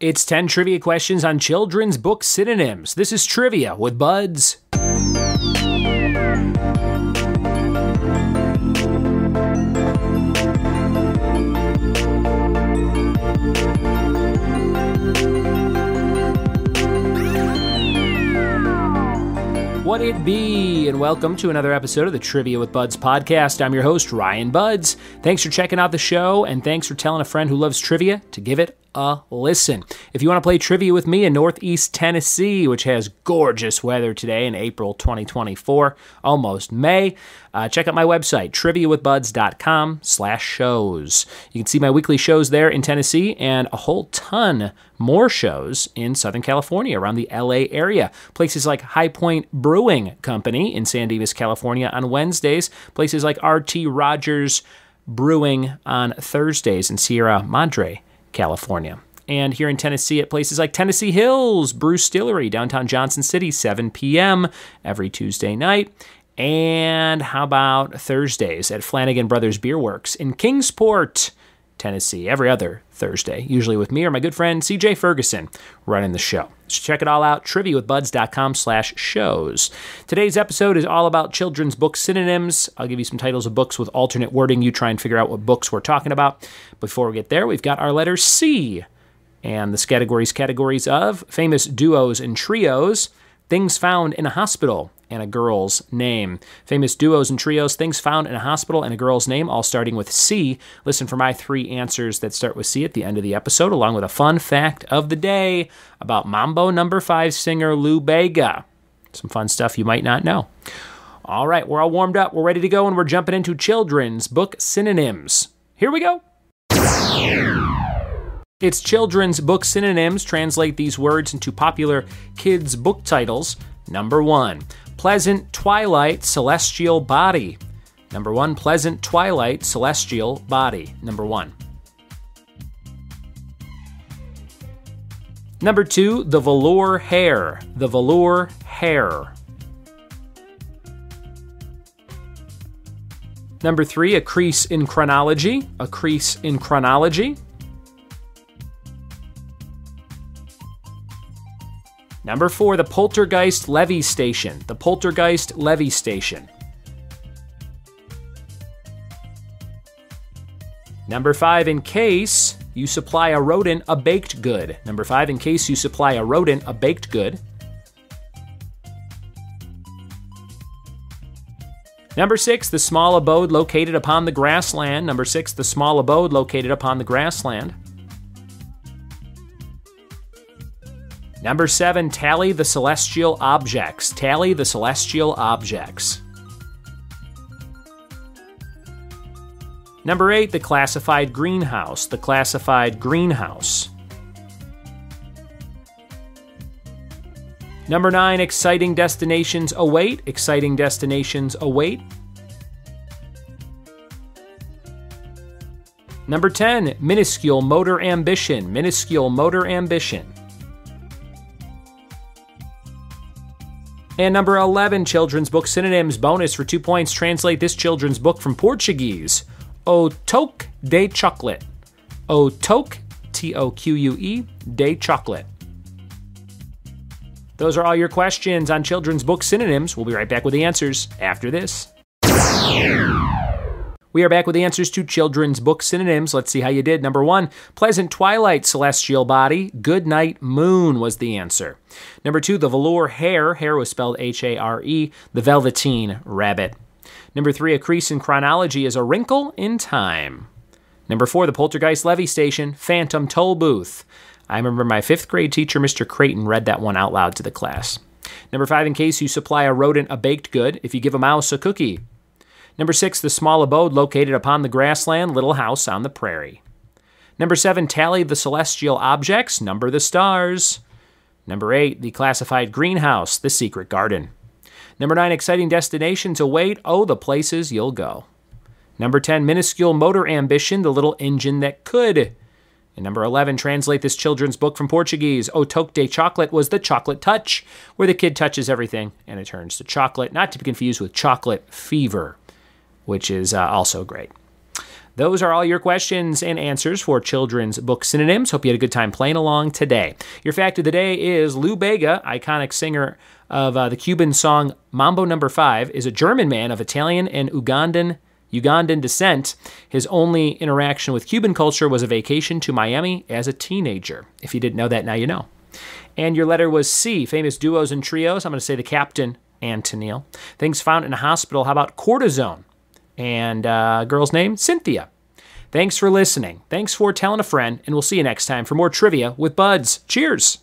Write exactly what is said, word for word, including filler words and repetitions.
It's ten trivia questions on children's book synonyms. This is Trivia with Buds. What it be, and welcome to another episode of the Trivia with Buds podcast. I'm your host, Ryan Buds. Thanks for checking out the show, and thanks for telling a friend who loves trivia to give it a listen. If you want to play trivia with me in Northeast Tennessee, which has gorgeous weather today in April twenty twenty-four, almost May, uh, check out my website, trivia with buds dot com slash shows. You can see my weekly shows there in Tennessee and a whole ton more shows in Southern California, around the L A area. Places like High Point Brewing Company in San Dimas, California on Wednesdays. Places like R T Rogers Brewing on Thursdays in Sierra Madre, California. And here in Tennessee at places like Tennessee Hills Bruce Stillery, downtown Johnson City, seven p m every Tuesday night. And how about Thursdays at Flanagan Brothers Beer Works in Kingsport, Tennessee, every other Thursday, usually with me or my good friend C J Ferguson running the show. So check it all out, trivia with buds dot com slash shows. Today's episode is all about children's book synonyms. I'll give you some titles of books with alternate wording. You try and figure out what books we're talking about. Before we get there, we've got our letter C, and this category's categories of famous duos and trios, things found in a hospital, and a girl's name. Famous duos and trios, things found in a hospital, and a girl's name, all starting with C. Listen for my three answers that start with C at the end of the episode, along with a fun fact of the day about Mambo number five singer Lou Bega. Some fun stuff you might not know. All right, we're all warmed up, we're ready to go, and we're jumping into children's book synonyms. Here we go. It's children's book synonyms. Translate these words into popular kids' book titles. Number one, pleasant twilight, celestial body. Number one, pleasant twilight, celestial body. Number one. Number two, the velour hair. The velour hair. Number three, a crease in chronology. A crease in chronology. Number four, the poltergeist levee station. The poltergeist levee station. Number five, in case you supply a rodent a baked good. Number five, in case you supply a rodent a baked good. Number six, the small abode located upon the grassland. Number six, the small abode located upon the grassland. Number seven, tally the celestial objects. Tally the celestial objects. Number eight, the classified greenhouse. The classified greenhouse. Number nine, exciting destinations await. Exciting destinations await. Number ten, minuscule motor ambition. Minuscule motor ambition. And number eleven, children's book synonyms. Bonus for two points. Translate this children's book from Portuguese. O Toque de Chocolate. O Toque, T O Q U E, de Chocolate. Those are all your questions on children's book synonyms. We'll be right back with the answers after this. We are back with the answers to children's book synonyms. Let's see how you did. Number one, pleasant twilight, celestial body. Good night, moon was the answer. Number two, the velour hare. Hare was spelled H A R E. The velveteen rabbit. Number three, a crease in chronology is a wrinkle in time. Number four, the poltergeist levee station, phantom toll booth. I remember my fifth grade teacher, Mister Creighton, read that one out loud to the class. Number five, in case you supply a rodent a baked good, if you give a mouse a cookie. Number six, the small abode located upon the grassland, little house on the prairie. Number seven, tally the celestial objects, number the stars. Number eight, the classified greenhouse, the secret garden. Number nine, exciting destinations await, oh, the places you'll go. Number ten, minuscule motor ambition, the little engine that could. And number eleven, translate this children's book from Portuguese. O Toque de Chocolate was the chocolate touch, where the kid touches everything and it turns to chocolate, not to be confused with chocolate fever, which is uh, also great. Those are all your questions and answers for children's book synonyms. Hope you had a good time playing along today. Your fact of the day is Lou Bega, iconic singer of uh, the Cuban song Mambo number five, is a German man of Italian and Ugandan Ugandan descent. His only interaction with Cuban culture was a vacation to Miami as a teenager. If you didn't know that, now you know. And your letter was C, famous duos and trios. I'm going to say the Captain Antonil. Things found in a hospital. How about cortisone? And uh, girl's name, Cynthia. Thanks for listening. Thanks for telling a friend, and we'll see you next time for more Trivia with Buds. Cheers.